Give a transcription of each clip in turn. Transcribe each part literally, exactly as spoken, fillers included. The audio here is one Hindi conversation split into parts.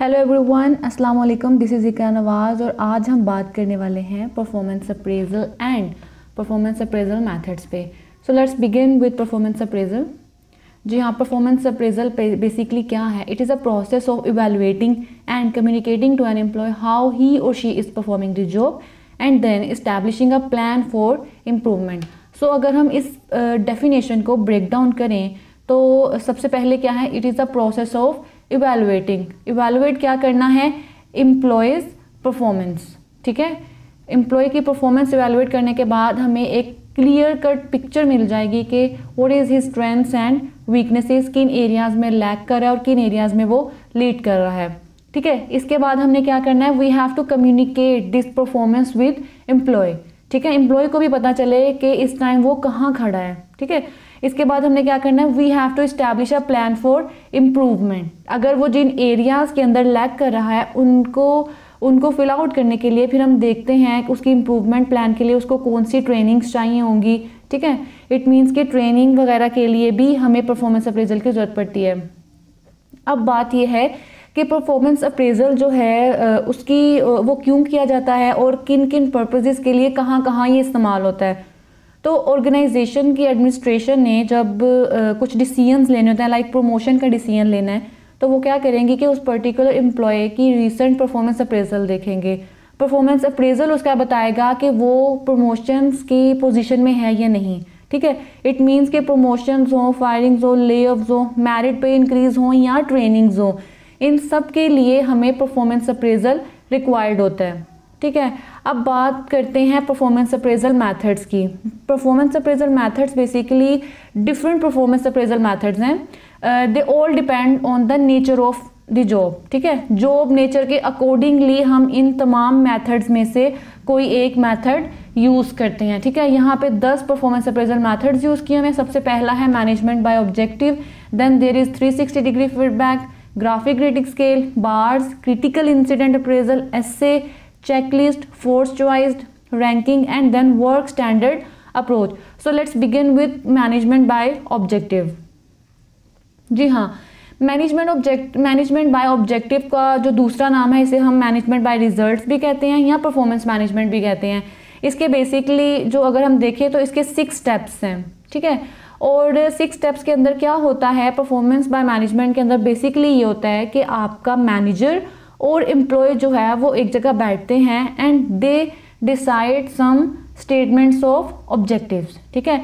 हेलो एवरीवन, अस्सलाम वालेकुम। दिस इज़ इकान नवाज़ और आज हम बात करने वाले हैं performance appraisal and performance appraisal methods पे। So let's begin with performance appraisal. जी हाँ, परफॉर्मेंस अप्रेजल बेसिकली क्या है? It is a process of evaluating and communicating to an employee how he और she is performing the job and then establishing a plan for improvement. So अगर हम इस डेफिनेशन uh, को ब्रेक डाउन करें तो सबसे पहले क्या है, it is a process of evaluating. Evaluate क्या करना है? Employees performance. ठीक है, एम्प्लॉय की परफॉर्मेंस इवैल्यूएट करने के बाद हमें एक क्लियर कट पिक्चर मिल जाएगी कि what is his strengths and weaknesses, किन एरियाज़ में लैक कर रहा है और किन एरियाज़ में वो लीड कर रहा है। ठीक है, इसके बाद हमने क्या करना है, we have to communicate this performance with employee. ठीक है, एम्प्लॉय को भी पता चले कि इस टाइम वो कहाँ खड़ा है। ठीक है, इसके बाद हमने क्या करना है, we have to establish a plan for improvement. अगर वो जिन एरियाज़ के अंदर लैक कर रहा है उनको उनको फिल आउट करने के लिए फिर हम देखते हैं कि उसकी इम्प्रूवमेंट प्लान के लिए उसको कौन सी ट्रेनिंग्स चाहिए होंगी। ठीक है, इट मीन्स कि ट्रेनिंग वगैरह के लिए भी हमें परफॉर्मेंस अप्रेजल की ज़रूरत पड़ती है। अब बात यह है कि परफॉर्मेंस अप्रेजल जो है उसकी वो क्यों किया जाता है और किन किन पर्पसेस के लिए कहाँ कहाँ ये इस्तेमाल होता है। तो ऑर्गेनाइजेशन की एडमिनिस्ट्रेशन ने जब uh, कुछ डिसीजंस लेने होते हैं, लाइक प्रमोशन का डिसीजन लेना है, तो वो क्या करेंगे कि उस पर्टिकुलर एम्प्लॉय की रीसेंट परफॉर्मेंस अप्रेजल देखेंगे। परफॉर्मेंस अप्रेजल उसका बताएगा कि वो प्रमोशंस की पोजीशन में है या नहीं। ठीक है, इट मींस कि प्रमोशंस हों, फायरिंग्स हों, ले ऑफ्स हों, मेरिट पे इंक्रीज़ हों या ट्रेनिंग्स हों, इन सब के लिए हमें परफॉर्मेंस अप्रेजल रिक्वायर्ड होता है। ठीक है, अब बात करते हैं परफॉर्मेंस अप्रेजल मेथड्स की। Performance appraisal methods basically different performance appraisal methods हैं। They all depend on the nature of the job. ठीक है, जॉब नेचर के अकॉर्डिंगली हम इन तमाम मेथड्स में से कोई एक मेथड यूज़ करते हैं। ठीक है, यहाँ पे दस परफॉर्मेंस अप्रेजल मेथड्स यूज़ किए हैं। सबसे पहला है management by objective, then there is three sixty degree feedback, graphic rating scale, BARS, critical incident appraisal, essay, checklist, forced choice, ranking and then work standard approach. So let's begin with management by objective. जी हाँ, management object management by objective का जो दूसरा नाम है इसे हम मैनेजमेंट बाय रिजल्ट्स भी कहते हैं या परफॉर्मेंस मैनेजमेंट भी कहते हैं। इसके बेसिकली जो अगर हम देखें तो इसके सिक्स स्टेप्स हैं। ठीक है, और सिक्स स्टेप्स के अंदर क्या होता है, परफॉर्मेंस बाय मैनेजमेंट के अंदर बेसिकली ये होता है कि आपका मैनेजर और एम्प्लॉय जो है वो एक जगह बैठते हैं and they decide some statements of objectives. ठीक है,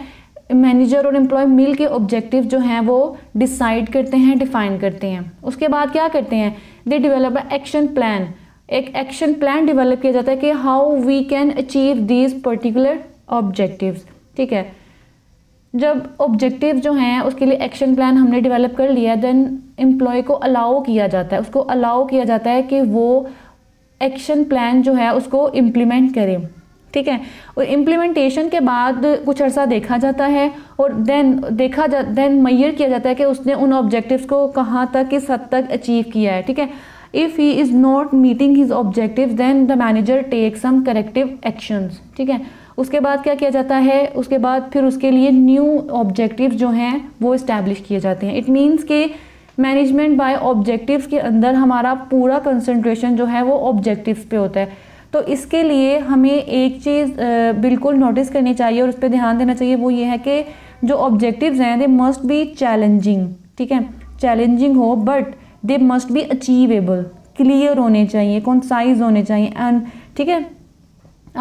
मैनेजर और एम्प्लॉय मिल के ऑब्जेक्टिव जो हैं वो डिसाइड करते हैं, डिफाइन करते हैं। उसके बाद क्या करते हैं, they develop a action plan. एक एक्शन प्लान डिवेलप किया जाता है कि how we can achieve these particular objectives. ठीक है, जब ऑब्जेक्टिव जो हैं उसके लिए एक्शन प्लान हमने डिवेलप कर लिया, देन एम्प्लॉय को अलाउ किया जाता है उसको अलाउ किया जाता है कि वो एक्शन प्लान जो है उसको इम्प्लीमेंट करें। ठीक है, और इम्प्लीमेंटेशन के बाद कुछ अर्सा देखा जाता है और देन देखा जा देन मेजर किया जाता है कि उसने उन ऑब्जेक्टिव्स को कहाँ तक, किस हद तक अचीव किया है। ठीक है, if he is not meeting his objectives then the manager take some corrective actions. ठीक है, उसके बाद क्या किया जाता है, उसके बाद फिर उसके लिए न्यू ऑब्जेक्टिव्स जो हैं वो इस्टेब्लिश किए जाते हैं। इट मीन्स के मैनेजमेंट बाय ऑब्जेक्टिव्स के अंदर हमारा पूरा कंसंट्रेशन जो है वो ऑब्जेक्टिव्स पे होता है। तो इसके लिए हमें एक चीज़ बिल्कुल नोटिस करनी चाहिए और उस पर ध्यान देना चाहिए, वो ये है कि जो ऑब्जेक्टिव्स हैं दे मस्ट बी चैलेंजिंग। ठीक है, चैलेंजिंग हो but they must be achievable, clear होने चाहिए, कंसाइज होने चाहिए एंड ठीक है,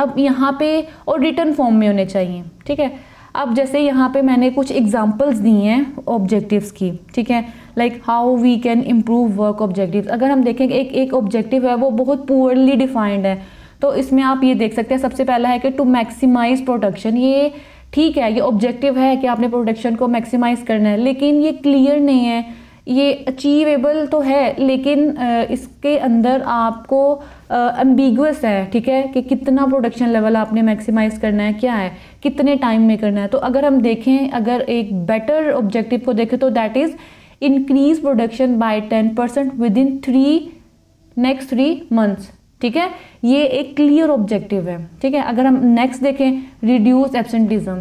अब यहाँ पे और रिटर्न फॉर्म में होने चाहिए। ठीक है, अब जैसे यहाँ पे मैंने कुछ एग्जांपल्स दी हैं ऑब्जेक्टिव्स की। ठीक है, like how we can improve work objectives. अगर हम देखें एक एक ऑब्जेक्टिव है वो बहुत पुअरली डिफाइंड है तो इसमें आप ये देख सकते हैं। सबसे पहला है कि टू मैक्सिमाइज़ प्रोडक्शन। ये ठीक है, ये ऑब्जेक्टिव है कि आपने प्रोडक्शन को मैक्सिमाइज़ करना है, लेकिन ये क्लियर नहीं है, ये अचीवेबल तो है लेकिन इसके अंदर आपको एम्बिगुअस है। ठीक है, कि कितना प्रोडक्शन लेवल आपने मैक्सिमाइज़ करना है, क्या है, कितने टाइम में करना है। तो अगर हम देखें, अगर एक बेटर ऑब्जेक्टिव को देखें तो that is increase production by ten percent within three next three months. ठीक है, ये एक क्लियर ऑब्जेक्टिव है। ठीक है, अगर हम नेक्स्ट देखें, रिड्यूस एब्सेंटिज्म।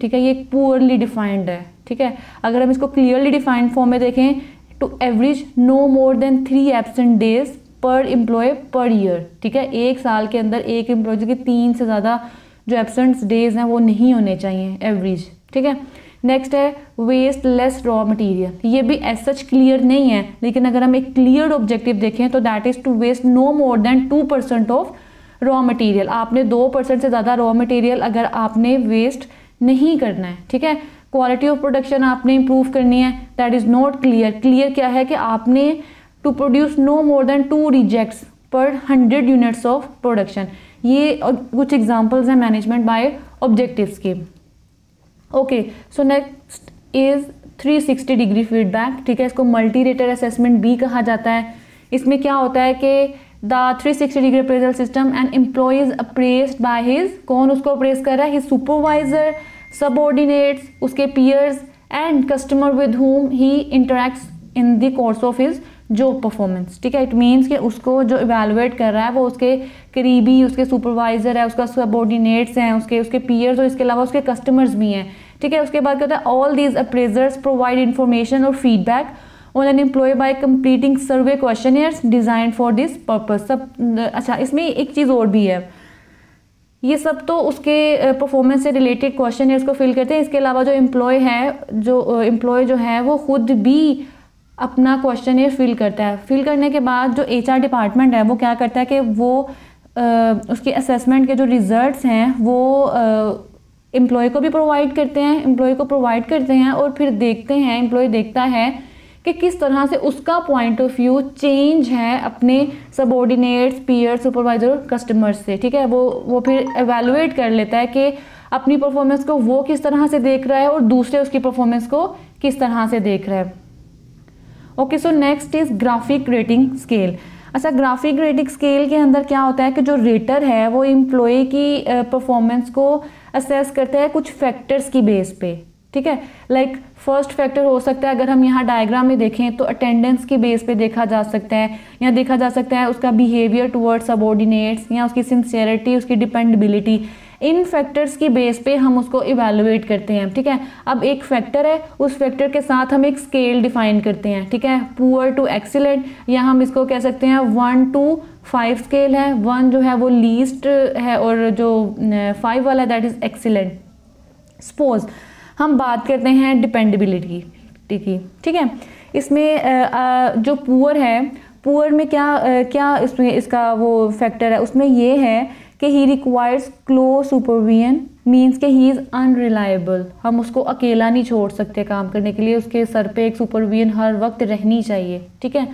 ठीक है, ये एक पुअरली डिफाइंड है। ठीक है, अगर हम इसको क्लियरली डिफाइंड फॉर्म में देखें, to average no more than three absent days per employee per year. ठीक है, एक साल के अंदर एक एम्प्लॉय के तीन से ज़्यादा जो एब्सेंट डेज हैं वो नहीं होने चाहिए एवरेज। ठीक है, नेक्स्ट है वेस्ट लेस रॉ मटीरियल। ये भी एज सच क्लियर नहीं है, लेकिन अगर हम एक क्लियर ऑब्जेक्टिव देखें तो that is to waste no more than two percent of raw material. आपने दो परसेंट से ज़्यादा रॉ मटेरियल अगर आपने वेस्ट नहीं करना है। ठीक है, क्वालिटी ऑफ प्रोडक्शन आपने इंप्रूव करनी है, that is not clear. Clear क्या है कि आपने to produce no more than two rejects per hundred units of production. ये कुछ एग्जाम्पल्स हैं मैनेजमेंट बाय ऑब्जेक्टिव्स के। Okay, so next is three sixty degree feedback. ठीक है, इसको मल्टी रेटर असेसमेंट भी कहा जाता है। इसमें क्या होता है कि the three sixty degree appraisal system and employee is appraised by his, कौन उसको अप्रेस कर रहा है, हिज सुपरवाइजर, सबऑर्डिनेट्स, उसके peers and customer with whom he interacts in the course of his job performance. ठीक है, इट मीन्स कि उसको जो इवेलुएट कर रहा है वो उसके करीबी, उसके सुपरवाइज़र है, उसका सबऑर्डिनेट्स हैं, उसके उसके पीयर्स और इसके अलावा उसके कस्टमर्स भी हैं। ठीक है, उसके बाद क्या होता है, all these appraisers provide information और feedback on an employee by completing survey questionnaires design for this purpose. सब अच्छा, इसमें एक चीज़ और भी है, ये सब तो उसके परफॉर्मेंस से रिलेटेड क्वेश्चनियर्स को फिल करते हैं। इसके अलावा जो एम्प्लॉय है जो एम्प्लॉय जो है वो खुद भी अपना क्वेश्चनियर फिल करता है। फिल करने के बाद जो एचआर डिपार्टमेंट है वो क्या करता है कि वो आ, उसके असेसमेंट के जो रिजल्ट्स हैं वो एम्प्लॉय को भी प्रोवाइड करते हैं एम्प्लॉय को प्रोवाइड करते हैं और फिर देखते हैं, एम्प्लॉय देखता है कि किस तरह से उसका पॉइंट ऑफ व्यू चेंज है अपने सबऑर्डिनेट्स, पीयर, सुपरवाइजर और कस्टमर्स से। ठीक है, वो वो फिर एवेलुएट कर लेता है कि अपनी परफॉर्मेंस को वो किस तरह से देख रहा है और दूसरे उसकी परफॉर्मेंस को किस तरह से देख रहा है। Okay, so next is graphic rating scale. अच्छा, ग्राफिक रेटिंग स्केल के अंदर क्या होता है कि जो रेटर है वो एम्प्लॉय की परफॉर्मेंस uh, को असेस करता है कुछ फैक्टर्स की बेस पे। ठीक है, लाइक फर्स्ट फैक्टर हो सकता है, अगर हम यहाँ डायग्राम में देखें तो अटेंडेंस की बेस पे देखा जा सकता है, या देखा जा सकता है उसका बिहेवियर टुवर्ड्स सबऑर्डिनेट्स, या उसकी सिंसियरिटी, उसकी डिपेंडेबिलिटी। इन फैक्टर्स की बेस पे हम उसको इवेलुएट करते हैं। ठीक है, अब एक फैक्टर है, उस फैक्टर के साथ हम एक स्केल डिफाइन करते हैं। ठीक है, पुअर टू एक्सीलेंट, या हम इसको कह सकते हैं वन टू फाइव स्केल है। वन जो है वो लीस्ट है और जो फाइव वाला दैट इज़ एक्सीलेंट। सपोज हम बात करते हैं डिपेंडेबिलिटी की। ठीक है, इसमें जो पुअर है, पुअर में क्या क्या इसमें इसका वो फैक्टर है, उसमें ये है कि he requires close supervision, means के ही इज़ अनरिलायबल। हम उसको अकेला नहीं छोड़ सकते काम करने के लिए, उसके सर पे एक सुपरविजन हर वक्त रहनी चाहिए। ठीक है,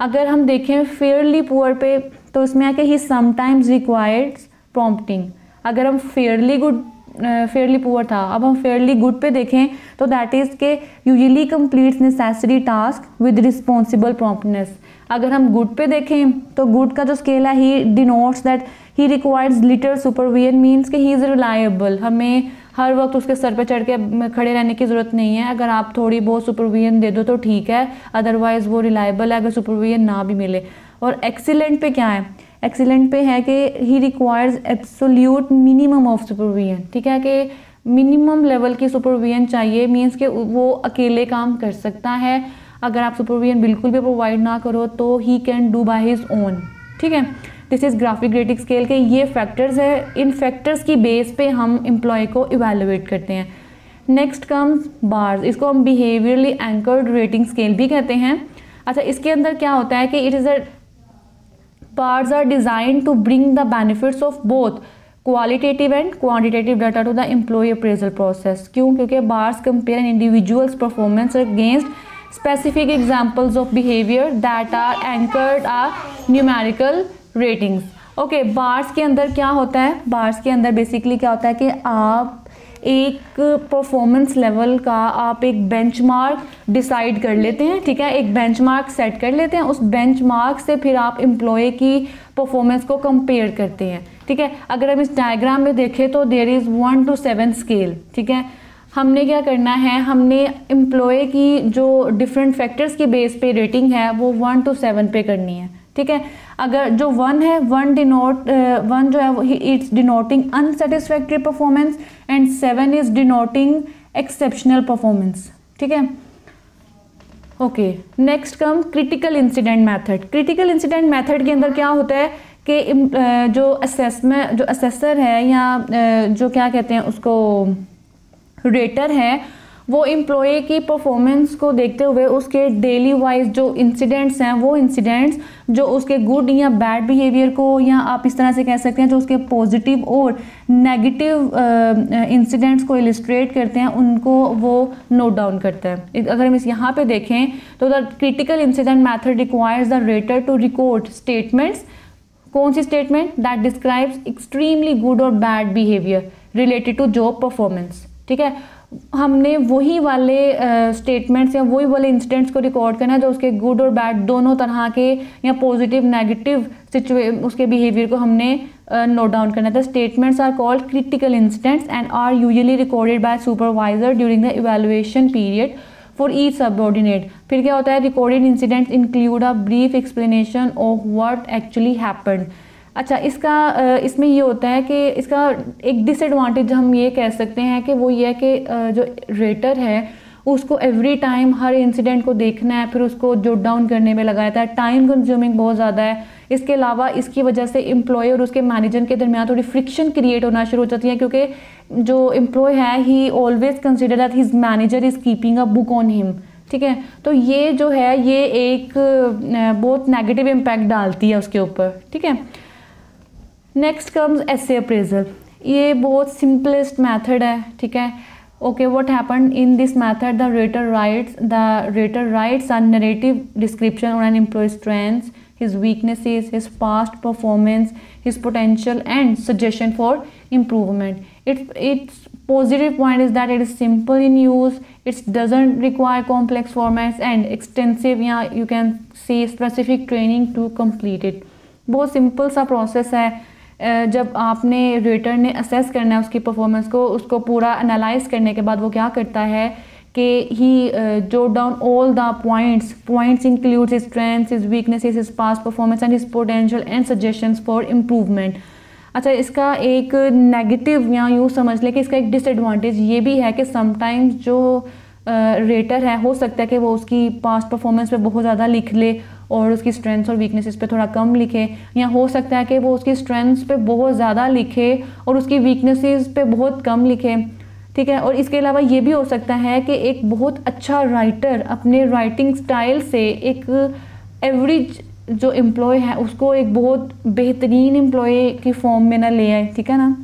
अगर हम देखें फेयरली पुअर पे तो उसमें है कि ही समटाइम्स रिक्वायर्स प्रॉम्प्टिंग। अगर हम फेयरली गुड फेयरली पुअर था, अब हम फेयरली गुड पे देखें तो दैट इज़ के usually completes necessary task with responsible promptness. अगर हम गुड पे देखें तो गुड का जो स्केल है he denotes that he requires little supervision, means कि ही इज़ रिलायबल। हमें हर वक्त उसके सर पे चढ़ के खड़े रहने की ज़रूरत नहीं है। अगर आप थोड़ी बहुत सुपरविजन दे दो तो ठीक है, अदरवाइज़ वो रिलायबल है अगर सुपरविजन ना भी मिले। और एक्सीलेंट पे क्या है, एक्सीलेंट पे है कि he requires absolute minimum of supervision. ठीक है, कि मिनिमम लेवल की सुपरविजन चाहिए, मीन्स कि वो अकेले काम कर सकता है। अगर आप सुपरविजन बिल्कुल भी प्रोवाइड ना करो तो he can do by his own. ठीक है, this is graphic rating scale के ये फैक्टर्स है, इन फैक्टर्स की बेस पे हम एम्प्लॉय को इवेलुएट करते हैं। नेक्स्ट कम्स बार्स, इसको हम बिहेवियरली एंकर्ड रेटिंग स्केल भी कहते हैं। अच्छा, इसके अंदर क्या होता है कि it is a BARS are design to bring the benefits of both qualitative and quantitative data to the employee appraisal process. क्यों? क्योंकि BARS compare an individuals performance against specific examples of behaviour that are anchored are numerical ratings. Okay, BARS के अंदर क्या होता है, बार्स के अंदर बेसिकली क्या होता है कि आप एक परफॉर्मेंस लेवल का आप एक बेंचमार्क डिसाइड कर लेते हैं। ठीक है, एक बेंचमार्क सेट कर लेते हैं, उस बेंचमार्क से फिर आप एम्प्लॉय की परफॉर्मेंस को कंपेयर करते हैं। ठीक है, अगर हम इस डायग्राम में देखें तो there is one two seven scale. ठीक है, हमने क्या करना है, हमने एम्प्लॉय की जो डिफरेंट फैक्टर्स की बेस पे रेटिंग है वो वन टू सेवन पे करनी है। ठीक है, अगर जो वन है, वन डिनोट वन जो है it's denoting unsatisfactory performance and seven is denoting exceptional performance. ठीक है, okay, next come critical incident method. Critical incident method के अंदर क्या होता है कि जो असेसमेंट जो असेसर है या जो क्या कहते हैं उसको रेटर है, वो एम्प्लॉय की परफॉर्मेंस को देखते हुए उसके डेली वाइज जो इंसिडेंट्स हैं वो इंसिडेंट्स जो उसके गुड या बैड बिहेवियर को या आप इस तरह से कह सकते हैं जो उसके पॉजिटिव और नेगेटिव इंसिडेंट्स को इलिस्ट्रेट करते हैं उनको वो नोट डाउन करता है। अगर हम इस यहाँ पे देखें तो the critical incident method requires the rater to record statements, कौन सी statement, that describes extremely good और bad behaviour related to job performance. ठीक है, हमने वही वाले स्टेटमेंट्स uh, या वही वाले इंसिडेंट्स को रिकॉर्ड करना है जो उसके गुड और बैड दोनों तरह के या पॉजिटिव नेगेटिव सिचुए उसके बिहेवियर को हमने नोट डाउन करना था। Statements are called critical incidents and are usually recorded by supervisor during the evaluation period for each subordinate. फिर क्या होता है, recorded incidents include a brief explanation of what actually happened. अच्छा, इसका इसमें ये होता है कि इसका एक डिसएडवांटेज हम ये कह सकते हैं कि वो ये है कि जो रेटर है उसको एवरी टाइम हर इंसिडेंट को देखना है, फिर उसको जोट डाउन करने में लगाया था, टाइम कंज्यूमिंग बहुत ज़्यादा है। इसके अलावा इसकी वजह से एम्प्लॉय और उसके मैनेजर के दरमियान थोड़ी फ्रिक्शन क्रिएट होना शुरू हो जाती है, क्योंकि जो एम्प्लॉय है he always consider that his manager is keeping a book on him. ठीक है, तो ये जो है ये एक बहुत नेगेटिव इम्पैक्ट डालती है उसके ऊपर। ठीक है, नेक्स्ट कम्स एसे अप्रेजल। ये बहुत सिंपलेस्ट मेथड है। ठीक है, okay, what happen in this method, the rater writes the rater writes are narrative description on an employee strengths, his weaknesses, his past performance, his potential and suggestion for improvement. It's it's positive point is that it is simple in use, it's doesn't require complex formats and extensive या you can say specific training to complete it. बहुत सिंपल सा प्रोसेस है। जब आपने रेटर ने असेस करना है उसकी परफॉर्मेंस को, उसको पूरा एनालाइज करने के बाद वो क्या करता है कि he jot down all the points points includes his strengths, his weaknesses, his past performance and his potential and suggestions for improvement. अच्छा, इसका एक नेगेटिव या यूँ समझ लें कि इसका एक डिसएडवांटेज ये भी है कि समटाइम्स जो रेटर uh, है हो सकता है कि वो उसकी पास्ट परफॉर्मेंस पे बहुत ज़्यादा लिख ले और उसकी स्ट्रेंथ्स और वीकनेसेस पे थोड़ा कम लिखे, या हो सकता है कि वो उसकी स्ट्रेंथ्स पे बहुत ज़्यादा लिखे और उसकी वीकनेसेस पे बहुत कम लिखे। ठीक है, और इसके अलावा ये भी हो सकता है कि एक बहुत अच्छा राइटर अपने राइटिंग स्टाइल से एक एवरेज जो एम्प्लॉय है उसको एक बहुत बेहतरीन एम्प्लॉय की फॉर्म में ना ले आए। ठीक है ना,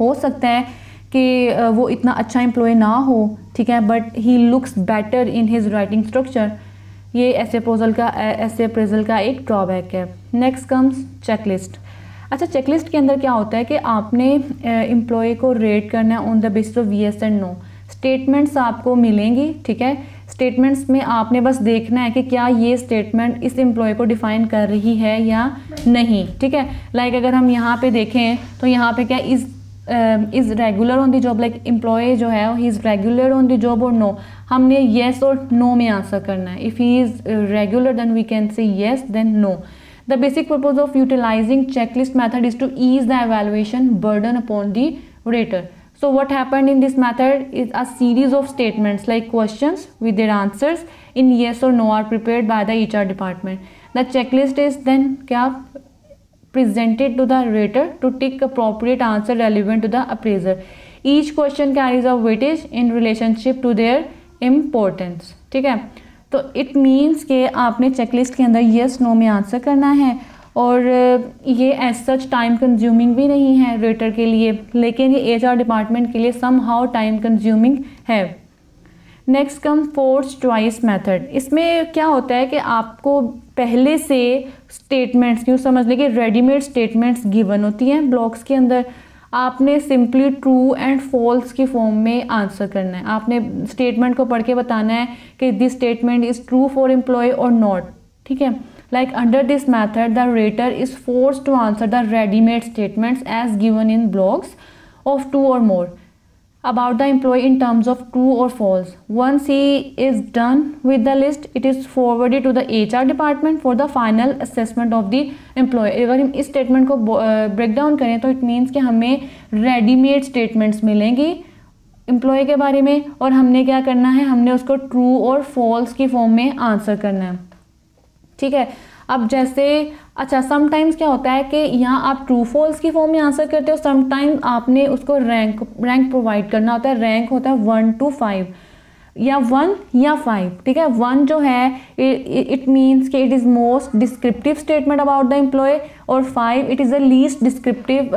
हो सकता है कि वो इतना अच्छा एम्प्लॉय ना हो, ठीक है, but he looks better in his writing structure. ये एसे अप्रेजल का एसे अप्रेजल का एक ड्रॉबैक है। Next comes checklist. अच्छा, चेकलिस्ट के अंदर क्या होता है कि आपने एम्प्लॉय को रेट करना है on the basis of yes and no. Statements आपको मिलेंगी, ठीक है, स्टेटमेंट्स में आपने बस देखना है कि क्या ये स्टेटमेंट इस एम्प्लॉय को डिफाइन कर रही है या नहीं। ठीक है, लाइक अगर हम यहाँ पर देखें तो यहाँ पर क्या इस is regular on the job, like employee जो है he is regular on the job और नो, हमने येस और नो में आंसर करना है। If he is regular then we can say yes, then no. The basic purpose of utilising checklist method is to ease the evaluation burden upon the rater. So what happened in this method is a series of statements like questions with their answers in yes और no are prepared by the H R department. The checklist is then क्या presented to the rater to tick appropriate answer relevant to the appraiser. Each question carries a weightage in relationship to their importance. ठीक है, तो it means के आपने checklist के अंदर yes no में आंसर करना है और ये as such time consuming भी नहीं है रेटर के लिए, लेकिन ये H R डिपार्टमेंट के लिए somehow time consuming है। Next come forced choice method. इसमें क्या होता है कि आपको पहले से स्टेटमेंट्स क्यों समझ लें कि रेडीमेड स्टेटमेंट्स गिवन होती हैं ब्लॉक्स के अंदर, आपने सिंपली ट्रू एंड फॉल्स की फॉर्म में आंसर करना है। आपने स्टेटमेंट को पढ़ के बताना है कि this statement is true for employee और नॉट। ठीक है, like under this method the rater is forced to answer the readymade statements as given in blocks of two और more about the employee in terms of true or false. Once he is done with the list, it is forwarded to the H R department for the final assessment of the employee. अगर हम इस statement को break down करें तो it means कि हमें ready made statements मिलेंगी एम्प्लॉय के बारे में, और हमने क्या करना है, हमने उसको ट्रू और फॉल्स की फॉर्म में आंसर करना है। ठीक है, अब जैसे अच्छा समटाइम्स क्या होता है कि यहाँ आप ट्रू फॉल्स की फॉर्म में आंसर करते हो, समटाइम्स आपने उसको रैंक रैंक प्रोवाइड करना होता है। रैंक होता है वन टू फाइव या वन या फाइव। ठीक है, वन जो है इट मीन्स कि it is most descriptive statement about the employee, और five it is the least descriptive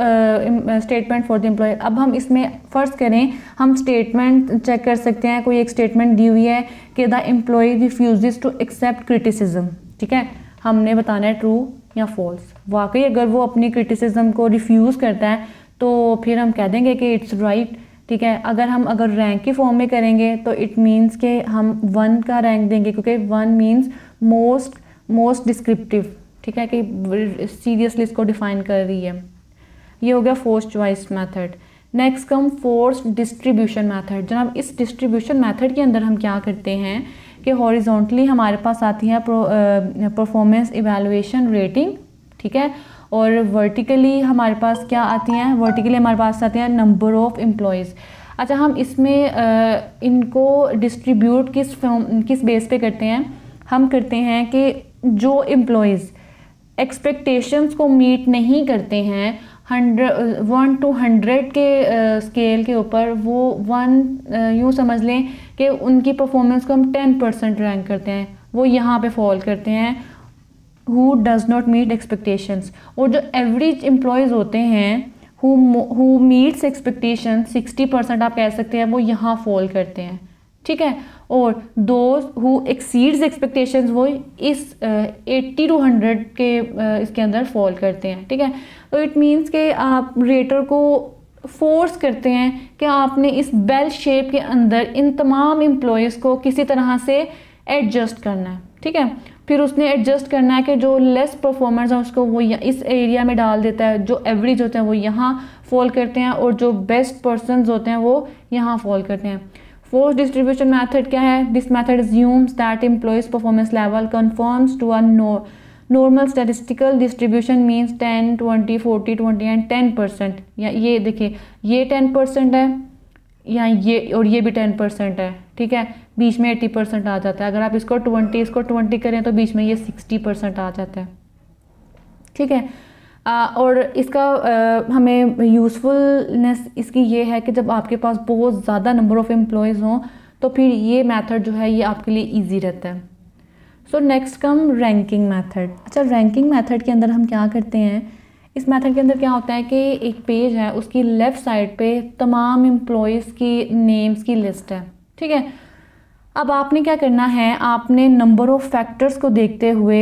statement for the employee. अब हम इसमें फर्ज करें, हम स्टेटमेंट चेक कर सकते हैं, कोई एक स्टेटमेंट दी हुई है कि the employee refuses to accept criticism. ठीक है, हमने बताना है ट्रू या फॉल्स। वाकई अगर वो अपनी क्रिटिसिज्म को रिफ्यूज़ करता है तो फिर हम कह देंगे कि इट्स राइट। ठीक है, अगर हम अगर रैंक की फॉर्म में करेंगे तो इट मीन्स के हम वन का रैंक देंगे, क्योंकि one means most most descriptive. ठीक है, कि सीरियसली इसको डिफाइन कर रही है। ये हो गया forced choice method. Next come forced distribution method. जनाब, इस डिस्ट्रीब्यूशन मेथड के अंदर हम क्या करते हैं कि हॉरिजॉन्टली हमारे पास आती है परफॉर्मेंस इवैल्यूएशन रेटिंग। ठीक है, और वर्टिकली हमारे पास क्या आती हैं, वर्टिकली हमारे पास आते हैं नंबर ऑफ़ एम्प्लॉयज़। अच्छा, हम इसमें आ, इनको डिस्ट्रीब्यूट किस किस बेस पे करते हैं, हम करते हैं कि जो एम्प्लॉयज़ एक्सपेक्टेशंस को मीट नहीं करते हैं हंड्रेड वन टू हंड्रेड के स्केल के ऊपर, वो वन यूँ समझ लें कि उनकी परफॉर्मेंस को हम टेन परसेंट रैंक करते हैं, वो यहाँ पे फॉल करते हैं। Who does not meet expectations. और जो एवरेज एम्प्लॉयज़ होते हैं who meets expectation sixty percent आप कह सकते हैं, वो यहाँ फॉल करते हैं। ठीक है, और दोज हु एक्सीड्स एक्सपेक्टेशंस वो इस एट्टी टू हंड्रेड के uh, इसके अंदर फॉल करते हैं। ठीक है, तो इट मीन्स के आप रेटर को फोर्स करते हैं कि आपने इस बेल शेप के अंदर इन तमाम एम्प्लॉयज़ को किसी तरह से एडजस्ट करना है। ठीक है, फिर उसने एडजस्ट करना है कि जो लेस परफॉर्मेंस है उसको वो इस एरिया में डाल देता है, जो एवरेज होते हैं वो यहाँ फॉल करते हैं, और जो बेस्ट पर्सन्स होते हैं वो यहाँ फॉल करते हैं। फोर्स्ड डिस्ट्रीब्यूशन मेथड क्या है, this method assumes that employees performance level conforms to a normal statistical distribution means ten twenty forty twenty and ten percent. या ये देखिए, ये टेन परसेंट है, या ये और ये भी टेन परसेंट है। ठीक है, बीच में एटी परसेंट आ जाता है। अगर आप इसको ट्वेंटी इसको ट्वेंटी करें तो बीच में ये सिक्सटी परसेंट आ जाता है। ठीक है, आ, और इसका आ, हमें यूज़फुलनेस इसकी ये है कि जब आपके पास बहुत ज़्यादा नंबर ऑफ़ एम्प्लॉयज़ हों तो फिर ये मेथड जो है ये आपके लिए ईजी रहता है। So next come ranking method. अच्छा, रैंकिंग मेथड के अंदर हम क्या करते हैं, इस मेथड के अंदर क्या होता है कि एक पेज है, उसकी लेफ़्ट साइड पे तमाम एम्प्लॉयज़ की नेम्स की लिस्ट है। ठीक है, अब आपने क्या करना है, आपने नंबर ऑफ़ फैक्टर्स को देखते हुए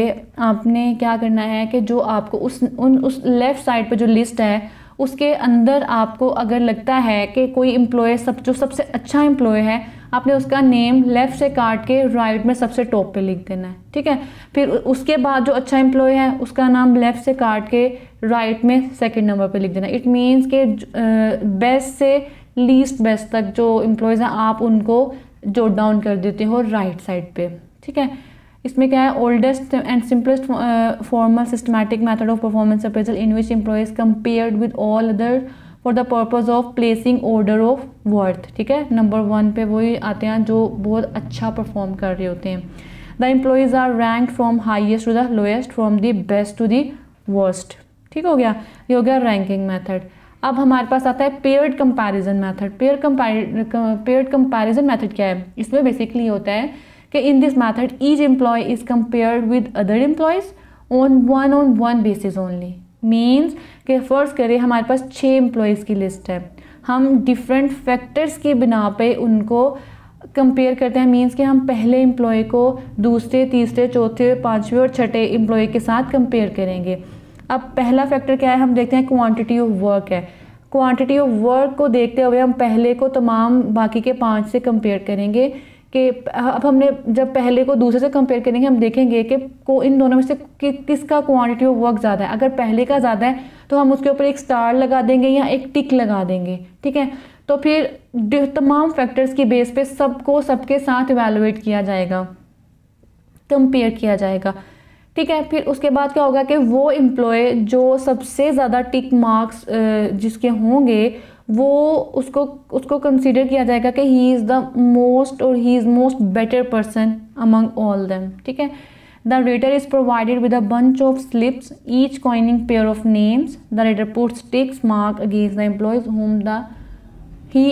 आपने क्या करना है कि जो आपको उस उन उस लेफ़्ट साइड पे जो लिस्ट है उसके अंदर आपको अगर लगता है कि कोई एम्प्लॉय सब जो सबसे अच्छा एम्प्लॉय है, आपने उसका नेम लेफ़्ट से काट के राइट में सबसे टॉप पे लिख देना है। ठीक है, फिर उसके बाद जो अच्छा एम्प्लॉय है उसका नाम लेफ़्ट से काट के राइट में सेकंड नंबर पे लिख देना। इट मींस के बेस्ट से लीस्ट बेस्ट तक जो एम्प्लॉयज़ हैं आप उनको जोट डाउन कर देते हो राइट साइड पे। ठीक है, इसमें क्या है, oldest and simplest formal systematic method of performance appraisal in which employees compared with all other for the purpose of placing order of worth. ठीक है, नंबर वन पे वही आते हैं जो बहुत अच्छा परफॉर्म कर रहे होते हैं। The employees are rank from highest to the lowest, from the best to the worst. ठीक हो गया, ये हो गया रैंकिंग मैथड। अब हमारे पास आता है paired comparison method. Pair paired comparison method क्या है, इसमें बेसिकली होता है कि in this method each employee is compared with other employees on one on one basis only. Means कि फर्ज करें हमारे पास छः एम्प्लॉयज़ की लिस्ट है, हम डिफरेंट फैक्टर्स के बिना पे उनको कंपेयर करते हैं। मीन्स कि हम पहले एम्प्लॉय को दूसरे, तीसरे, चौथे, पाँचवें और छठे एम्प्लॉय के साथ कंपेयर करेंगे। अब पहला फैक्टर क्या है, हम देखते हैं क्वान्टिटी ऑफ वर्क है। क्वान्टिटी ऑफ वर्क को देखते हुए हम पहले को तमाम बाकी के पाँच से कंपेयर करेंगे कि अब हमने जब पहले को दूसरे से कंपेयर करेंगे हम देखेंगे कि को इन दोनों में से कि, किसका क्वांटिटी ऑफ वर्क ज़्यादा है। अगर पहले का ज़्यादा है तो हम उसके ऊपर एक स्टार लगा देंगे या एक टिक लगा देंगे। ठीक है, तो फिर तमाम फैक्टर्स की बेस पे सबको सबके साथ इवैल्यूएट किया जाएगा, कंपेयर किया जाएगा। ठीक है, फिर उसके बाद क्या होगा कि वो एम्प्लॉय जो सबसे ज़्यादा टिक मार्क्स जिसके होंगे वो उसको उसको कंसीडर किया जाएगा कि ही इज़ द मोस्ट और he is most better person among all them. ठीक है. The rater is provided with a bunch of slips each coining pair of names. The rater puts ticks mark against the employees whom the he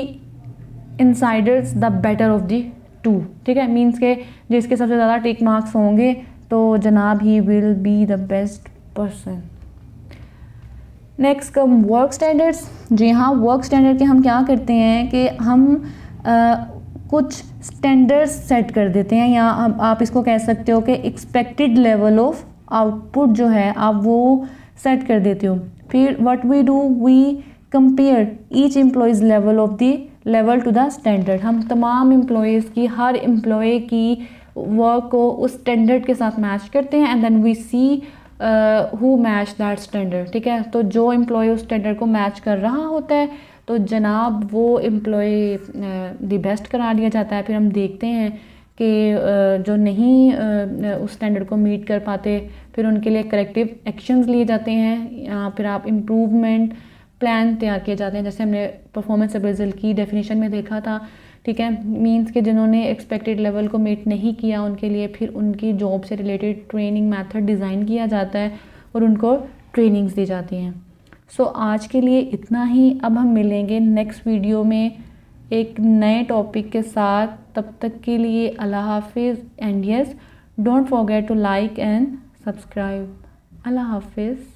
insiders the better of the two. ठीक है. मीन्स के जिसके सबसे ज़्यादा टिक मार्क्स होंगे तो जनाब he will be the best person. Next come work standards. जी हाँ, वर्क स्टैंडर्ड के हम क्या करते हैं कि हम आ, कुछ स्टैंडर्ड्स सेट कर देते हैं या आप, आप इसको कह सकते हो कि एक्सपेक्टेड लेवल ऑफ आउटपुट जो है आप वो सेट कर देते हो. फिर what we do we compare each employees level of the level to the standard. हम तमाम एम्प्लॉयज़ की हर एम्प्लॉय की वर्क को उस स्टैंडर्ड के साथ मैच करते हैं and then we see who match that standard. ठीक है. तो जो एम्प्लॉय उस स्टैंडर्ड को मैच कर रहा होता है तो जनाब वो एम्प्लॉय द बेस्ट करार दिया जाता है. फिर हम देखते हैं कि uh, जो नहीं uh, उस स्टैंडर्ड को मीट कर पाते फिर उनके लिए करेक्टिव एक्शंस लिए जाते हैं या फिर आप इम्प्रूवमेंट प्लान तैयार किए जाते हैं जैसे हमने परफॉर्मेंस अप्रेजल की डेफिनेशन में देखा था. ठीक है. मीन्स के जिन्होंने एक्सपेक्टेड लेवल को मीट नहीं किया उनके लिए फिर उनकी जॉब से रिलेटेड ट्रेनिंग मेथड डिज़ाइन किया जाता है और उनको ट्रेनिंग्स दी जाती हैं. सो so, आज के लिए इतना ही. अब हम मिलेंगे नेक्स्ट वीडियो में एक नए टॉपिक के साथ. तब तक के लिए अल्लाह हाफिज़ and yes don't forget to like and subscribe. अल्लाह हाफिज़.